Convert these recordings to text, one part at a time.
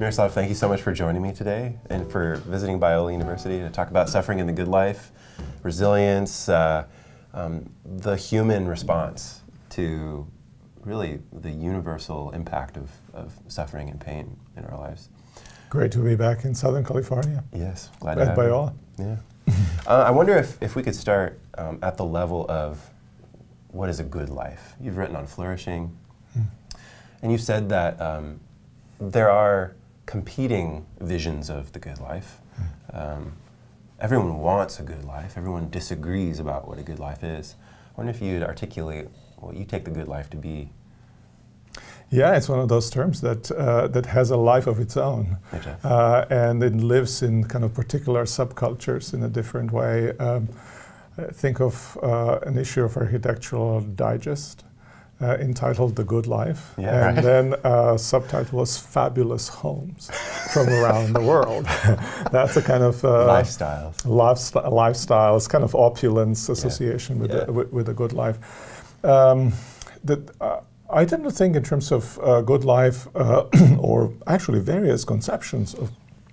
Miroslav, thank you so much for joining me today and for visiting Biola University to talk about suffering in the good life, resilience, the human response to really the universal impact of suffering and pain in our lives. Great to be back in Southern California. Yes, glad to have Biola. You. Yeah. I wonder if we could start at the level of what is a good life. You've written on flourishing, and you said that there are competing visions of the good life. Everyone wants a good life. Everyone disagrees about what a good life is. I wonder if you'd articulate what you take the good life to be. Yeah, it's one of those terms that that has a life of its own, and it lives in kind of particular subcultures in a different way. Think of an issue of Architectural Digest entitled "The Good Life," and then subtitle was "Fabulous Homes" from around the world. That's a kind of lifestyles, kind of opulence association with a good life. I tend to think in terms of good life, or actually various conceptions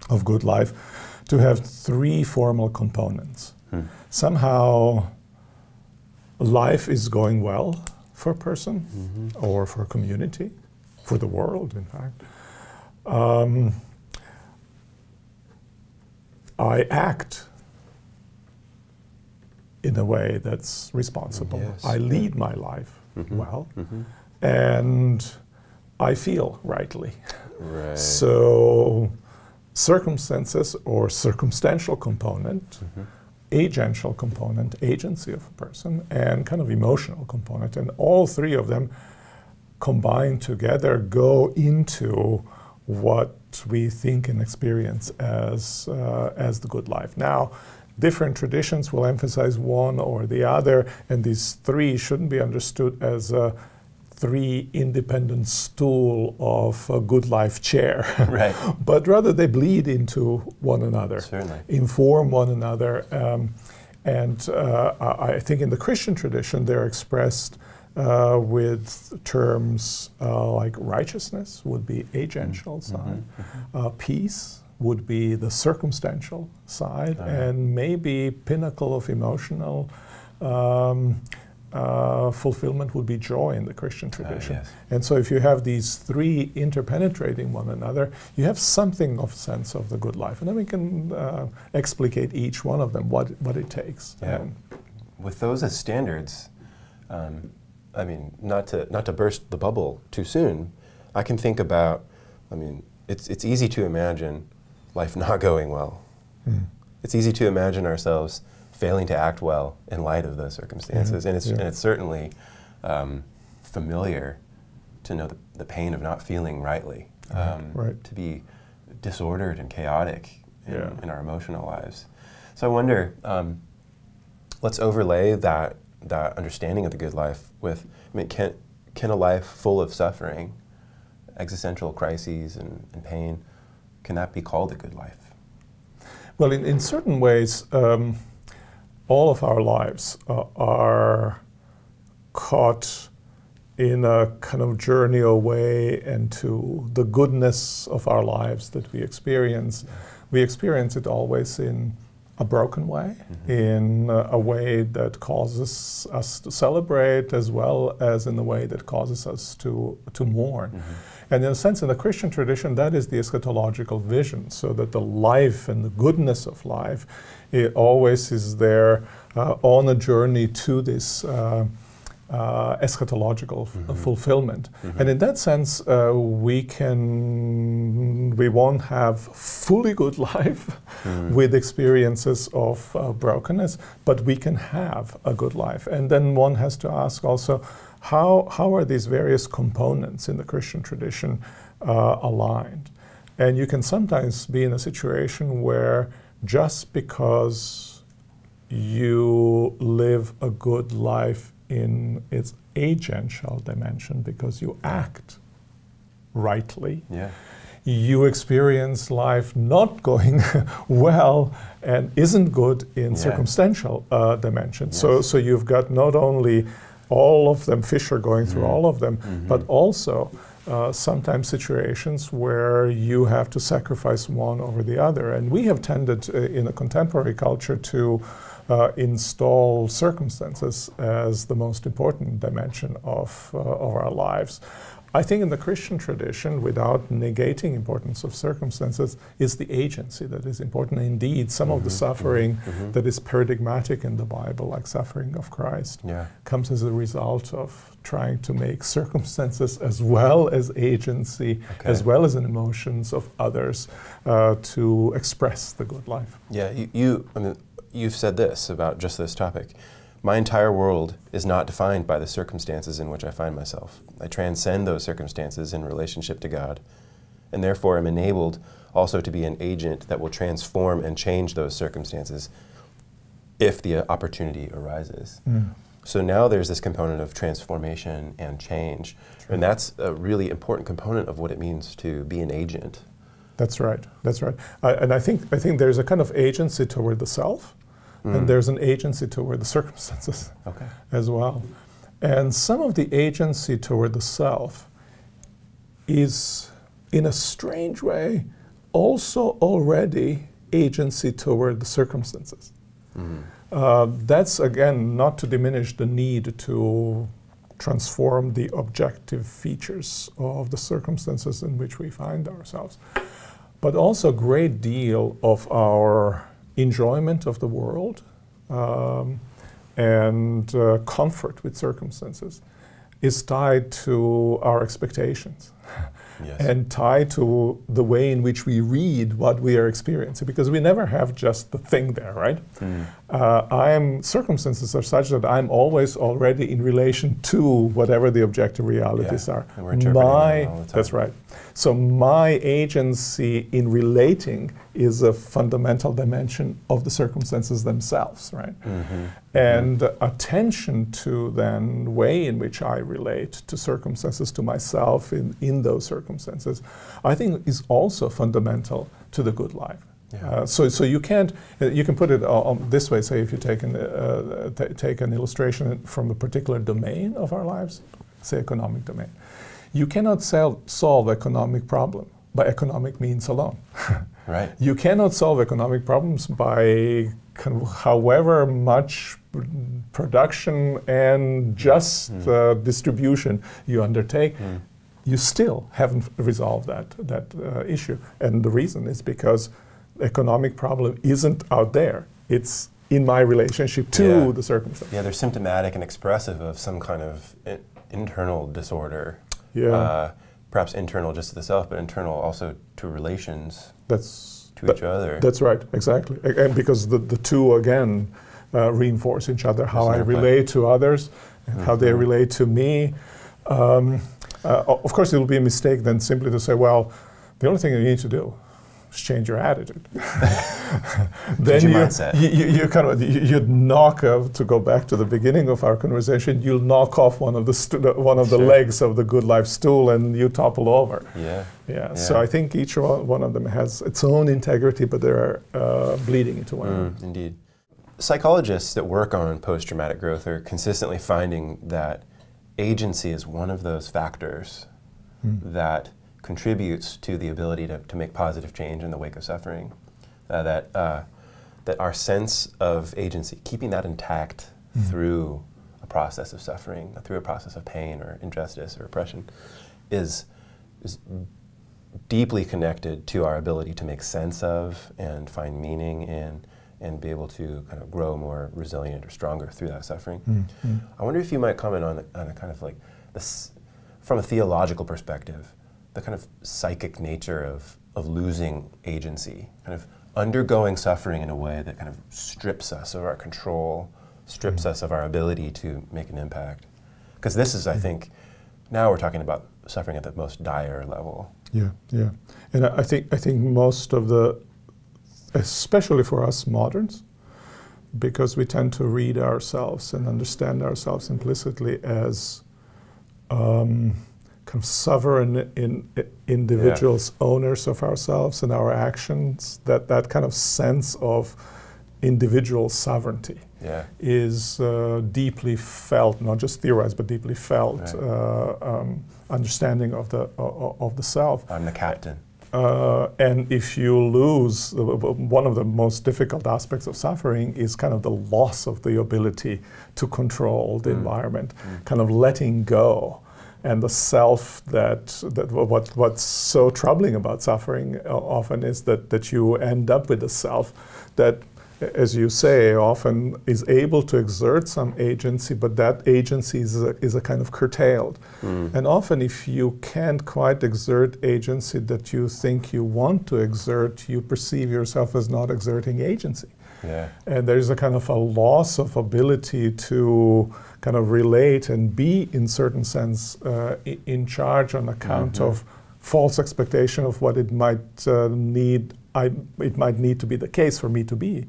of good life, to have three formal components. Somehow, life is going well for a person, or for a community, for the world, in fact. I act in a way that's responsible. I lead my life well. And I feel rightly. So circumstances or circumstantial component, agential component, agency of a person, and kind of emotional component. And all three of them combined together go into what we think and experience as the good life. Now, different traditions will emphasize one or the other, and these three shouldn't be understood as three independent stool of a good life chair, but rather they bleed into one another, inform one another, and I think in the Christian tradition they're expressed with terms like righteousness would be agential side, peace would be the circumstantial side, and maybe pinnacle of emotional fulfillment would be joy in the Christian tradition. And so if you have these three interpenetrating one another, you have something of sense of the good life. And then we can explicate each one of them, what it takes. With those as standards, I mean, not to burst the bubble too soon, I can think about, I mean, it's easy to imagine life not going well. It's easy to imagine ourselves failing to act well in light of those circumstances, and it's certainly familiar to know the pain of not feeling rightly, to be disordered and chaotic in our emotional lives. So I wonder, let's overlay that understanding of the good life with, I mean, can a life full of suffering, existential crises and pain, can that be called a good life? Well, in certain ways, all of our lives are caught in a kind of journey away and to the goodness of our lives that we experience. We experience it always in a broken way, in a way that causes us to celebrate as well as in a way that causes us to mourn. And in a sense, in the Christian tradition, that is the eschatological vision, so that the life and the goodness of life, it always is there on a journey to this eschatological fulfillment. And in that sense, we won't have fully good life with experiences of brokenness, but we can have a good life. And then one has to ask also, how are these various components in the Christian tradition aligned? And you can sometimes be in a situation where just because you live a good life in its agential dimension, because you act rightly, you experience life not going well and isn't good in circumstantial dimension. So you've got not only all of them, Fisher going through all of them, but also sometimes situations where you have to sacrifice one over the other. And we have tended in a contemporary culture to install circumstances as the most important dimension of our lives. I think in the Christian tradition, without negating importance of circumstances, is the agency that is important. Indeed, some of the suffering that is paradigmatic in the Bible, like suffering of Christ, comes as a result of trying to make circumstances as well as agency, as well as emotions of others to express the good life. Yeah, I mean, you've said this about just this topic. My entire world is not defined by the circumstances in which I find myself. I transcend those circumstances in relationship to God, and therefore I'm enabled also to be an agent that will transform and change those circumstances if the opportunity arises. So now there's this component of transformation and change, and that's a really important component of what it means to be an agent. That's right, that's right. And I think there's a kind of agency toward the self, and there's an agency toward the circumstances as well. And some of the agency toward the self is, in a strange way, also already agency toward the circumstances. That's, again, not to diminish the need to transform the objective features of the circumstances in which we find ourselves, but also a great deal of our enjoyment of the world and comfort with circumstances is tied to our expectations and tied to the way in which we read what we are experiencing, because we never have just the thing there, right? Circumstances are such that I'm always already in relation to whatever the objective realities are. And we're interpreting them all the time. That's right. So my agency in relating is a fundamental dimension of the circumstances themselves, right? And attention to then the way in which I relate to circumstances, to myself in those circumstances, I think is also fundamental to the good life. So you can't, you can put it this way, say if you take an illustration from a particular domain of our lives, say economic domain. You cannot solve economic problem by economic means alone. Right. You cannot solve economic problems by however much production and just distribution you undertake. You still haven't resolved that issue, and the reason is because the economic problem isn't out there. It's in my relationship to the circumstance. Yeah, they're symptomatic and expressive of some kind of internal disorder. Perhaps internal just to the self, but internal also to relations, to each other. That's right, exactly. And because the two, again, reinforce each other, how I relate to others and how they relate to me. Of course, it will be a mistake then simply to say, well, the only thing you need to do is change your attitude. Then you'd knock off, to go back to the beginning of our conversation, you'll knock off one of the legs of the good life stool and you topple over. So I think each one of them has its own integrity, but they're bleeding into one another. Indeed. Psychologists that work on post-traumatic growth are consistently finding that agency is one of those factors that contributes to the ability to make positive change in the wake of suffering. That our sense of agency, keeping that intact through a process of suffering, through a process of pain or injustice or oppression, is deeply connected to our ability to make sense of and find meaning in and be able to kind of grow more resilient or stronger through that suffering. I wonder if you might comment on a kind of like this, from a theological perspective, the kind of psychic nature of losing agency, kind of undergoing suffering in a way that kind of strips us of our control, strips us of our ability to make an impact. Because this is, I think, now we're talking about suffering at the most dire level. And I think most of the, especially for us moderns, because we tend to read ourselves and understand ourselves implicitly as kind of sovereign individuals, owners of ourselves and our actions, that kind of sense of individual sovereignty is deeply felt, not just theorized, but deeply felt understanding of the self. I'm the captain. And if you lose, one of the most difficult aspects of suffering is kind of the loss of the ability to control the environment, kind of letting go. And the self what's so troubling about suffering often is that you end up with a self that, as you say, often is able to exert some agency, but that agency is a kind of curtailed. And often if you can't quite exert agency that you think you want to exert, you perceive yourself as not exerting agency. Yeah. And there's a kind of a loss of ability to kind of relate and be, in certain sense, in charge on account of false expectation of what it might need to be the case for me to be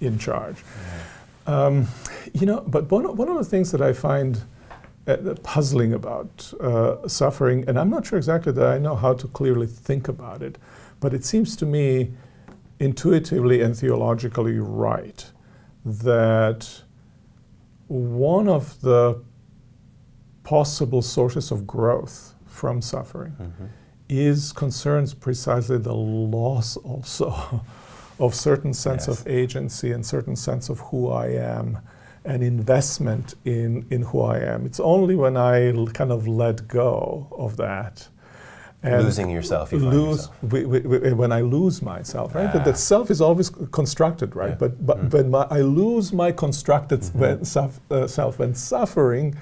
in charge. You know, but one of the things that I find puzzling about suffering, and I'm not sure exactly that I know how to clearly think about it, but it seems to me intuitively and theologically right, that one of the possible sources of growth from suffering concerns precisely the loss also of certain sense of agency and certain sense of who I am and investment in who I am. It's only when I kind of let go of that. And losing yourself, when I lose myself, right? But that self is always constructed, right? But when I lose my constructed self, when suffering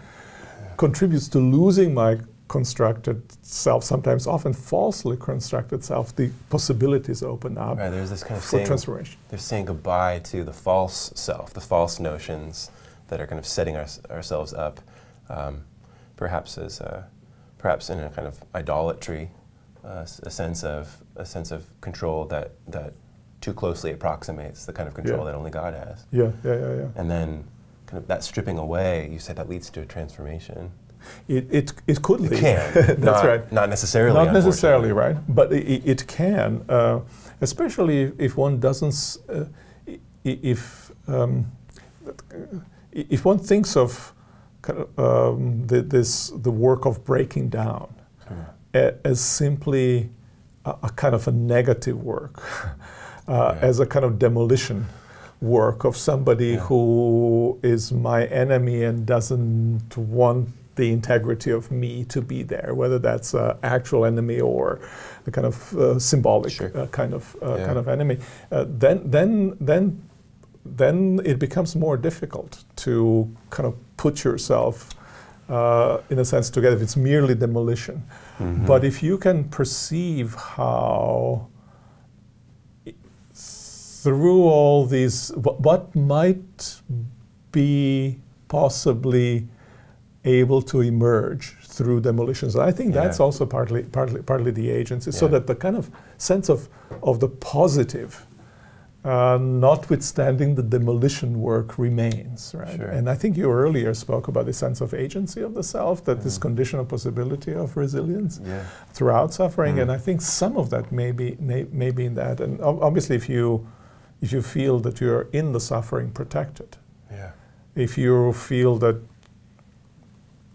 contributes to losing my constructed self, sometimes often falsely constructed self, the possibilities open up there's this kind of for transformation. They're saying goodbye to the false self, the false notions that are kind of setting ourselves up, perhaps in a kind of idolatry, a sense of control that too closely approximates the kind of control that only God has. Yeah. And then kind of that stripping away, you said that leads to a transformation. It could lead. It can. That's right. Not necessarily. Not necessarily, right? But it can, especially if one doesn't. If one thinks of the work of breaking down as simply a kind of a negative work, as a kind of demolition work of somebody who is my enemy and doesn't want the integrity of me to be there, whether that's an actual enemy or a kind of symbolic kind of enemy, then it becomes more difficult to kind of put yourself, in a sense, together if it's merely demolition. But if you can perceive how, through all these, what might be possibly able to emerge through demolitions. I think that's also partly the agency, so that the kind of sense of the positive, notwithstanding the demolition work, remains, right? Sure. And I think you earlier spoke about the sense of agency of the self, that this conditional possibility of resilience throughout suffering, and I think some of that may be in that. And obviously, if you feel that you're in the suffering protected, if you feel that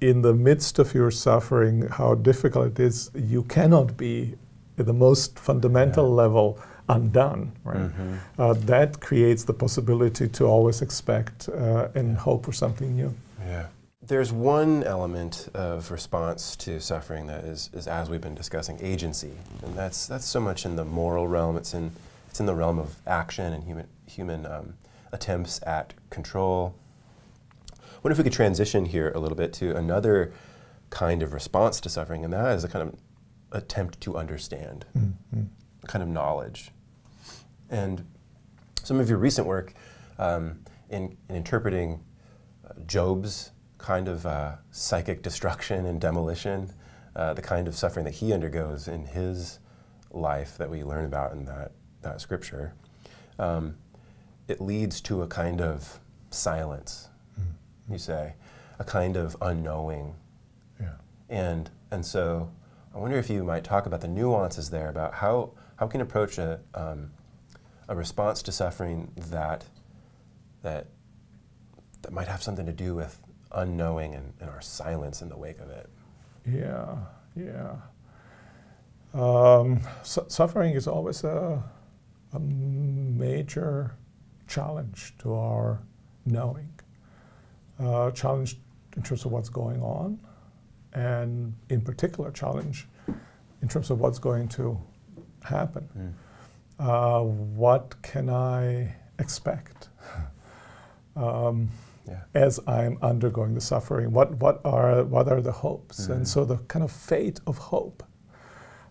in the midst of your suffering, how difficult it is, you cannot be at the most fundamental level undone, right? That creates the possibility to always expect and hope for something new. Yeah. There's one element of response to suffering that is as we've been discussing, agency. And that's so much in the moral realm. It's in the realm of action and human attempts at control. I wonder if we could transition here a little bit to another kind of response to suffering, and that is a kind of attempt to understand, a kind of knowledge. And some of your recent work in interpreting Job's kind of psychic destruction and demolition, the kind of suffering that he undergoes in his life that we learn about in that scripture, it leads to a kind of silence, you say, a kind of unknowing. Yeah. And so I wonder if you might talk about the nuances there, about how we can approach a response to suffering that might have something to do with unknowing and our silence in the wake of it. Yeah, Yeah. Suffering is always a major challenge to our knowing, challenge in terms of what's going on, and in particular challenge in terms of what's going to happen. Mm. What can I expect as I'm undergoing the suffering? What are the hopes? Mm. And so the kind of fate of hope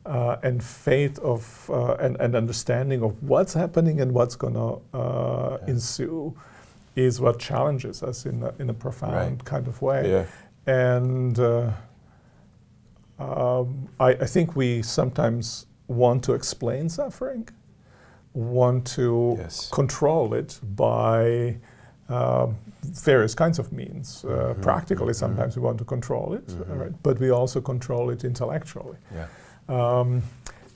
and fate of and understanding of what's happening and what's going to ensue is what challenges us in a profound kind of way. Yeah. And I think we sometimes want to explain suffering, want to control it by various kinds of means. Practically, sometimes we want to control it, right? But we also control it intellectually. Yeah.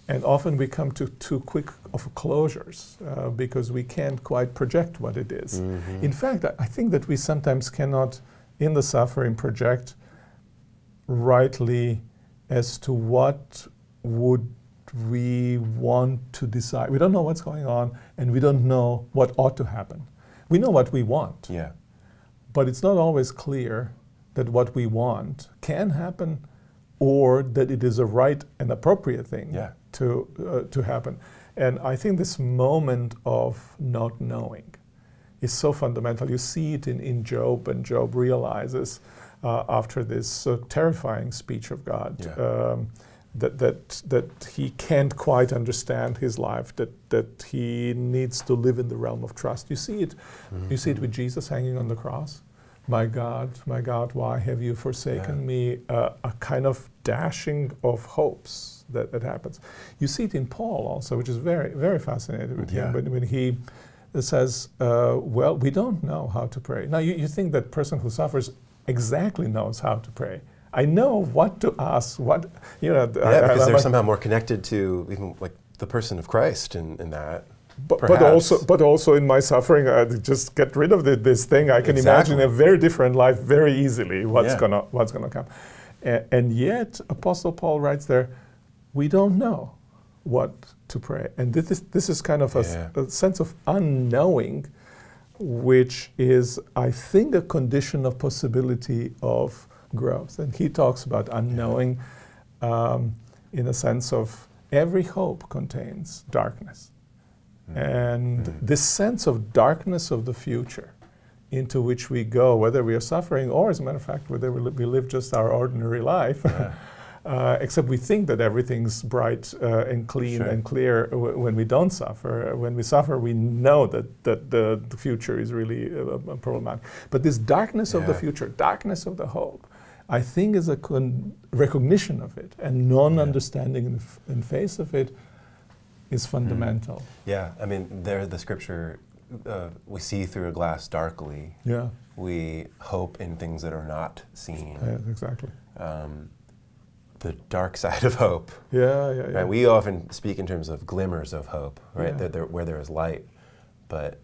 And often we come to too quick of closures because we can't quite project what it is. Mm-hmm. In fact, I think that we sometimes cannot, in the suffering, project rightly as to what would we want to decide. We don't know what's going on, and we don't know what ought to happen. We know what we want, but it's not always clear that what we want can happen, or that it is a right and appropriate thing to happen. And I think this moment of not knowing is so fundamental. You see it in Job, and Job realizes after this terrifying speech of God that he can't quite understand his life, that he needs to live in the realm of trust. You see it, you see it with Jesus hanging on the cross. My God, why have you forsaken me? A kind of dashing of hopes that happens. You see it in Paul also, which is very, very fascinating with him, when he says, well, we don't know how to pray. Now, you think that person who suffers exactly knows how to pray. I know what to ask, what, you know. Because they're somehow more connected to even like the person of Christ in that. But also in my suffering, I just get rid of this thing. I can imagine a very different life very easily. What's gonna come, and yet Apostle Paul writes there, we don't know what to pray, and this is kind of a sense of unknowing, which is, I think, a condition of possibility of growth. And he talks about unknowing in a sense of every hope contains darkness. And this sense of darkness of the future into which we go, whether we are suffering or, as a matter of fact, whether we live just our ordinary life, except we think that everything's bright and clean and clear when we don't suffer. When we suffer, we know that the future is really problematic. But this darkness of the future, darkness of the hope, I think is a recognition of it, and non-understanding in face of it is fundamental. Yeah, I mean, there the scripture, we see through a glass darkly. Yeah. We hope in things that are not seen. Yeah, exactly. The dark side of hope. Yeah, yeah, right? Yeah. We often speak in terms of glimmers of hope, right? Yeah. Where there is light, but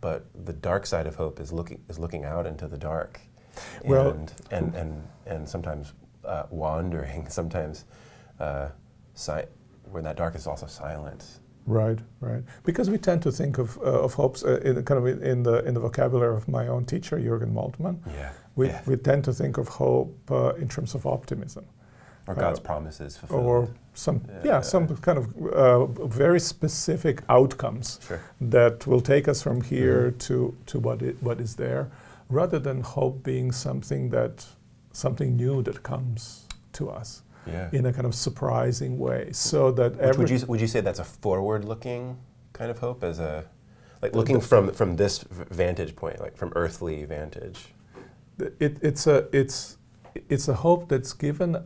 the dark side of hope is looking out into the dark, well, and sometimes wandering, sometimes where that dark is also silence. Right, right. Because we tend to think of hopes in the vocabulary of my own teacher, Jürgen Moltmann. Yeah. We tend to think of hope in terms of optimism, or God's promises fulfilled, or some kind of very specific outcomes that will take us from here to what is there, rather than hope being something new that comes to us. Yeah. In a kind of surprising way, so that would you say that's a forward-looking kind of hope, as a like looking from this vantage point, like from earthly vantage? It's a hope that's given,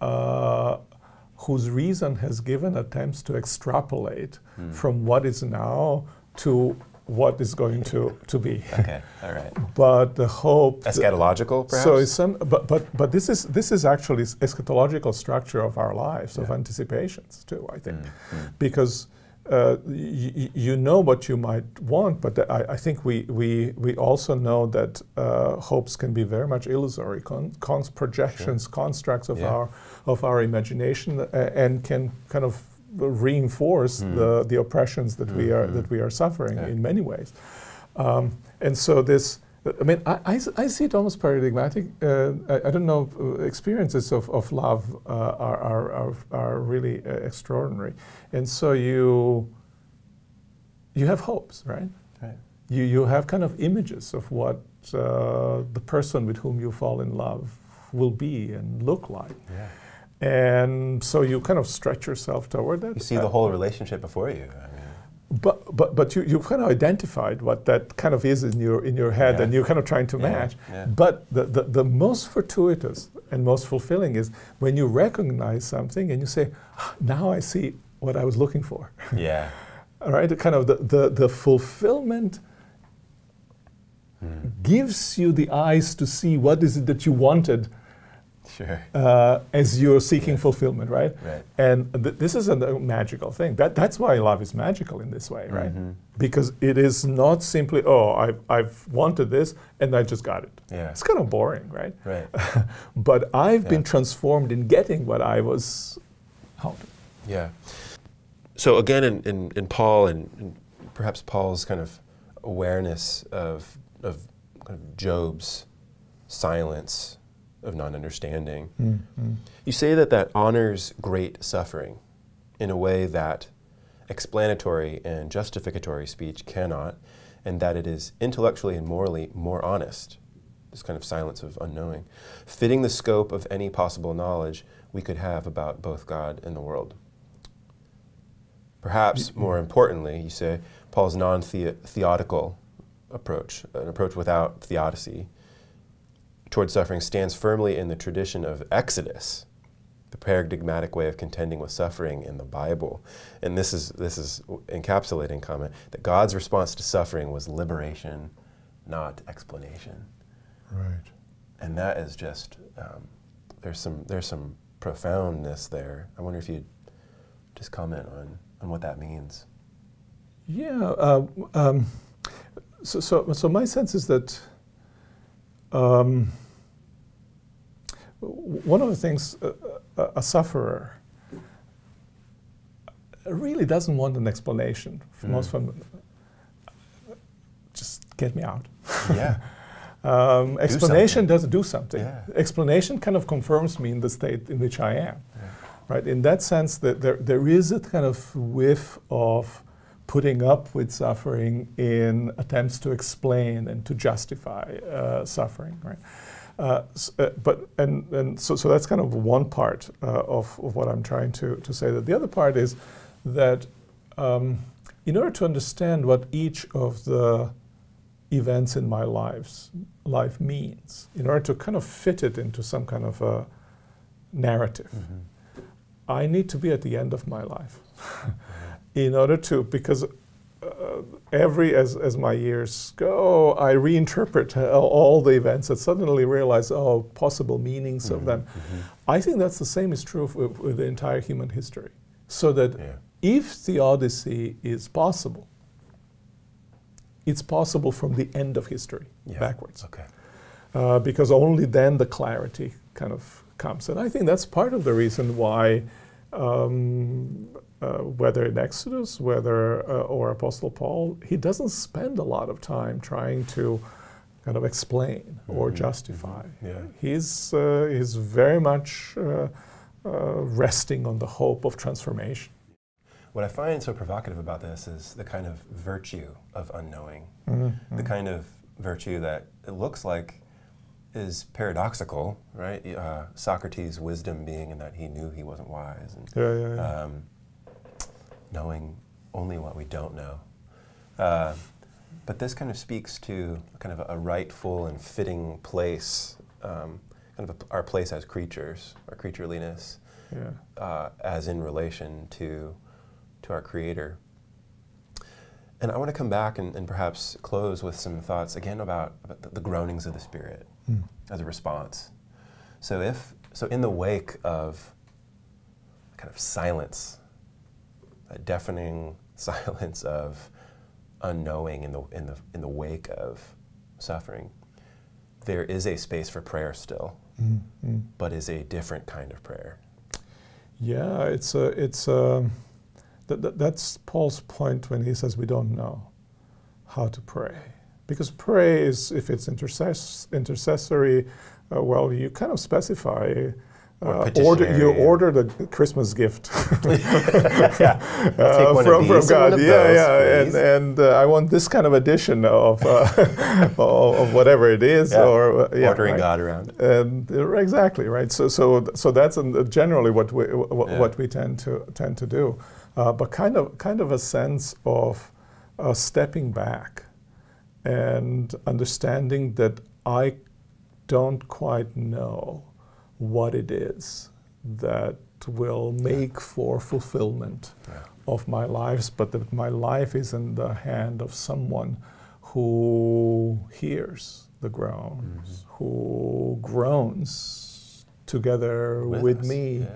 whose reason has given attempts to extrapolate from what is now to what is going to be. Okay, all right. But the hope... Eschatological, perhaps? So it's but this is actually eschatological structure of our lives, of anticipations too, I think. Because you know what you might want, but I think we also know that hopes can be very much illusory, projections, sure. constructs of yeah. our imagination, and can kind of reinforce mm. the oppressions that mm. we are suffering yeah. in many ways. And so this, I mean, I see it almost paradigmatic. I don't know, experiences of love are really extraordinary. And so you have hopes, right? Right. You have kind of images of what the person with whom you fall in love will be and look like. Yeah. And so you kind of stretch yourself toward that. You see the whole relationship before you. I mean. But you've kind of identified what that kind of is in your head, yeah. and you're kind of trying to yeah. match. Yeah. But the most fortuitous and most fulfilling is when you recognize something and you say, ah, now I see what I was looking for. Yeah. All right. Kind of the fulfillment mm. gives you the eyes to see what is it that you wanted. Sure. As you're seeking yes. fulfillment, right? Right. And this is a magical thing. That's why love is magical in this way, right? Mm-hmm. Because it is not simply, oh, I've wanted this and I just got it. Yeah. It's kind of boring, right? Right. But I've yeah. been transformed in getting what I was hoping. Yeah. So again, in Paul and perhaps Paul's kind of awareness of Job's silence, of non-understanding. Mm-hmm. You say that honors great suffering in a way that explanatory and justificatory speech cannot, and that it is intellectually and morally more honest, this kind of silence of unknowing, fitting the scope of any possible knowledge we could have about both God and the world. Perhaps, mm-hmm. more importantly, you say, Paul's non-theodical approach, an approach without theodicy, towards suffering stands firmly in the tradition of Exodus, the paradigmatic way of contending with suffering in the Bible. And this is encapsulating comment, that God's response to suffering was liberation, not explanation. Right. And that is just, there's some profoundness there. I wonder if you'd just comment on what that means. Yeah, so my sense is that one of the things a sufferer really doesn't want an explanation. Mm. Most of them, just get me out. Yeah. Explanation doesn't do something. Yeah. Explanation kind of confirms me in the state in which I am. Yeah. Right. In that sense, that there is a kind of whiff of putting up with suffering in attempts to explain and to justify suffering, right? So that's kind of one part of what I'm trying to say. That the other part is that in order to understand what each of the events in my life means, in order to kind of fit it into some kind of a narrative, mm-hmm. I need to be at the end of my life. In order to, because as my years go, I reinterpret all the events and suddenly realize, oh, possible meanings mm-hmm, of them. Mm-hmm. I think that's the same is true with the entire human history. So that yeah. if theodicy is possible, it's possible from the end of history, yeah. backwards. Okay. Because only then the clarity kind of comes. And I think that's part of the reason why whether in Exodus, or Apostle Paul, he doesn't spend a lot of time trying to kind of explain mm-hmm. or justify. Mm-hmm. yeah. He's very much resting on the hope of transformation. What I find so provocative about this is the kind of virtue of unknowing, mm-hmm. the kind of virtue that it looks like is paradoxical, right? Socrates' wisdom being in that he knew he wasn't wise. And, knowing only what we don't know. But this kind of speaks to kind of a rightful and fitting place, kind of our place as creatures, our creatureliness, yeah. As in relation to our Creator. And I want to come back and perhaps close with some thoughts again about the groanings of the Spirit mm. as a response. So in the wake of kind of silence, a deafening silence of unknowing in the wake of suffering, there is a space for prayer still, mm-hmm. but is a different kind of prayer. Yeah, that's Paul's point when he says we don't know how to pray. Because pray is, if it's intercessory, well, you kind of specify. You order the Christmas gift from God. Yeah, yeah, and I want this kind of edition of whatever it is, yeah. or yeah, ordering right. God around. And, exactly right. So that's generally what we tend to do, but kind of a sense of stepping back and understanding that I don't quite know what it is that will make for fulfillment yeah. of my lives, but that my life is in the hand of someone who hears the groans, mm-hmm. who groans together with me,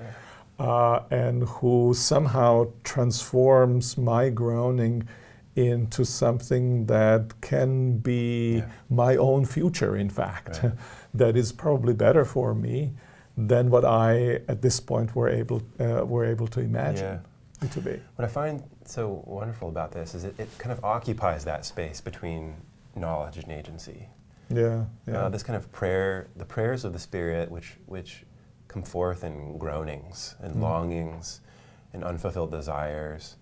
yeah. And who somehow transforms my groaning into something that can be yeah. my own future, in fact, yeah. that is probably better for me than what I, at this point, were able to imagine yeah. it to be. What I find so wonderful about this is it kind of occupies that space between knowledge and agency. Yeah, yeah. This kind of prayer, the prayers of the Spirit, which come forth in groanings and mm. longings and unfulfilled desires,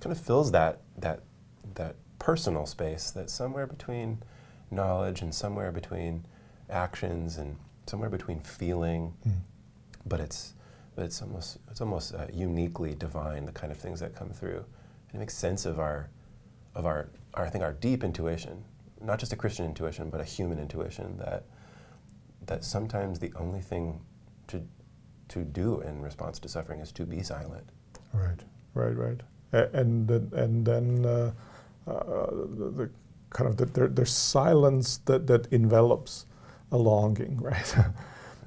kind of fills that personal space that's somewhere between knowledge and somewhere between actions and somewhere between feeling, mm. but it's almost uniquely divine, the kind of things that come through, and it makes sense of our I think our deep intuition, not just a Christian intuition, but a human intuition that sometimes the only thing to do in response to suffering is to be silent. Right, right, right, and then the kind of there's silence that envelops a longing, right?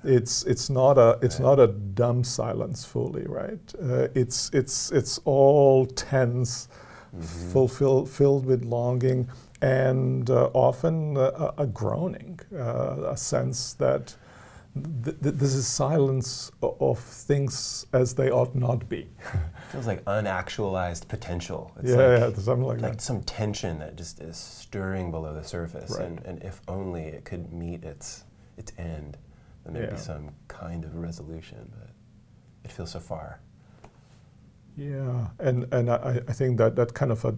it's not a dumb silence fully, right? It's all tense, mm-hmm. filled with longing, and often a groaning, a sense that this is silence of things as they ought not be. It feels like unactualized potential. It's like some tension that just is stirring below the surface, right. and if only it could meet its end, then there'd yeah. be some kind of resolution. But it feels so far. Yeah, and I think that kind of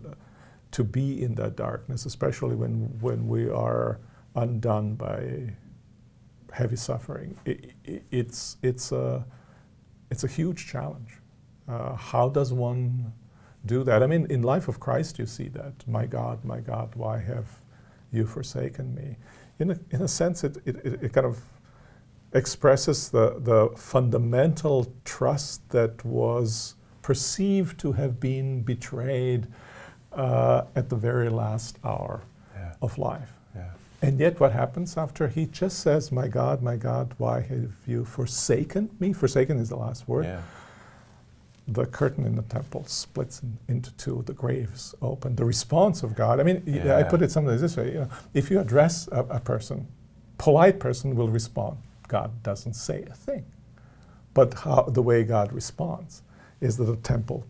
to be in that darkness, especially when we are undone by heavy suffering, it's a huge challenge. How does one do that? I mean, in Life of Christ, you see that. My God, why have you forsaken me? In a sense, it kind of expresses the fundamental trust that was perceived to have been betrayed at the very last hour yeah. of life. Yeah. And yet what happens after he just says, my God, why have you forsaken me? Forsaken is the last word. Yeah. The curtain in the temple splits into two, the graves open. The response of God, I mean, yeah. I put it sometimes this way, you know, if you address a person, polite person will respond. God doesn't say a thing. But the way God responds is that the temple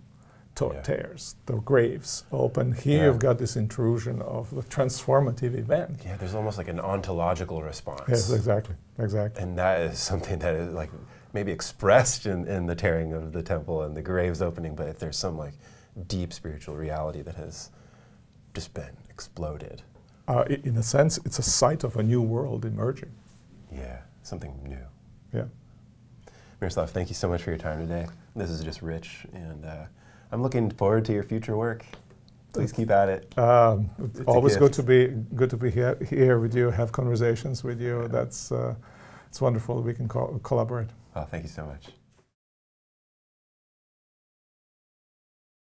tears, the graves open. Here yeah. you've got this intrusion of the transformative event. Yeah, there's almost like an ontological response. Yes, exactly, exactly. And that is something that is like maybe expressed in the tearing of the temple and the graves opening, but if there's some like deep spiritual reality that has just been exploded. In a sense, it's a sight of a new world emerging. Yeah, something new. Yeah. Miroslav, thank you so much for your time today. This is just rich, and I'm looking forward to your future work. Please keep at it. It's always good to be here with you, have conversations with you. Yeah. That's it's wonderful that we can collaborate. Oh, thank you so much.